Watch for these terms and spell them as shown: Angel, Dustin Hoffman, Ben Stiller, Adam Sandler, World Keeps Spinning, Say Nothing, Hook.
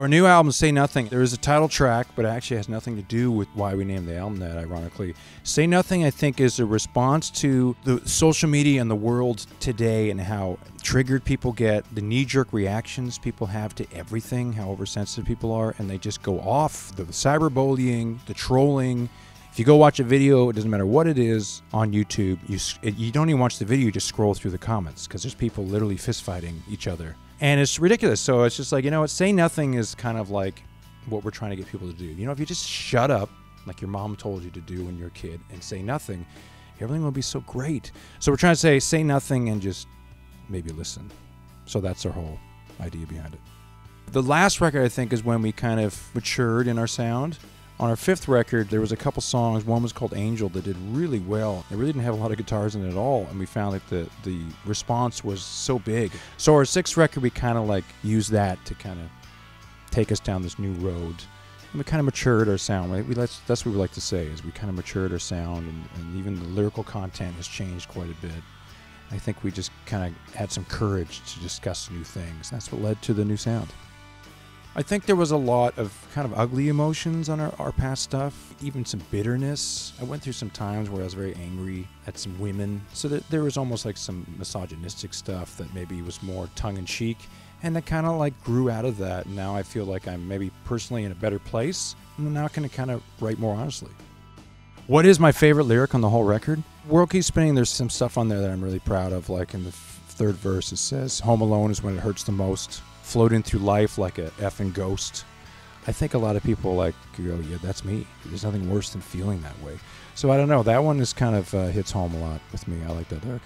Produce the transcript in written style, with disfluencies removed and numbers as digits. Our new album, Say Nothing, there is a title track, but it actually has nothing to do with why we named the album that, ironically. Say Nothing, I think, is a response to the social media and the world today and how triggered people get, the knee-jerk reactions people have to everything, how oversensitive people are, and they just go off. The cyberbullying, the trolling. If you go watch a video, it doesn't matter what it is, on YouTube, you don't even watch the video, you just scroll through the comments, because there's people literally fistfighting each other. And it's ridiculous. So it's just like, you know what, Say Nothing is kind of like what we're trying to get people to do. You know, if you just shut up, like your mom told you to do when you're a kid, and say nothing, everything will be so great. So we're trying to say nothing and just maybe listen. So that's our whole idea behind it. The last record, I think, is when we kind of matured in our sound. On our fifth record, there was a couple songs. One was called Angel that did really well. It really didn't have a lot of guitars in it at all, and we found that the response was so big. So our sixth record, we kind of like used that to kind of take us down this new road. And we kind of matured our sound. That's what we like to say, is we kind of matured our sound, and even the lyrical content has changed quite a bit. I think we just kind of had some courage to discuss new things. That's what led to the new sound. I think there was a lot of kind of ugly emotions on our past stuff, even some bitterness. I went through some times where I was very angry at some women, so that there was almost like some misogynistic stuff that maybe was more tongue-in-cheek, and that kind of like grew out of that. And now I feel like I'm maybe personally in a better place, and I'm now going to kind of write more honestly. What is my favorite lyric on the whole record? World Keeps Spinning, there's some stuff on there that I'm really proud of, like in the third verse it says, "Home alone is when it hurts the most. Floating through life like a effing ghost." I think a lot of people like go, yeah, that's me. There's nothing worse than feeling that way. So I don't know. That one is kind of hits home a lot with me. I like that lyric.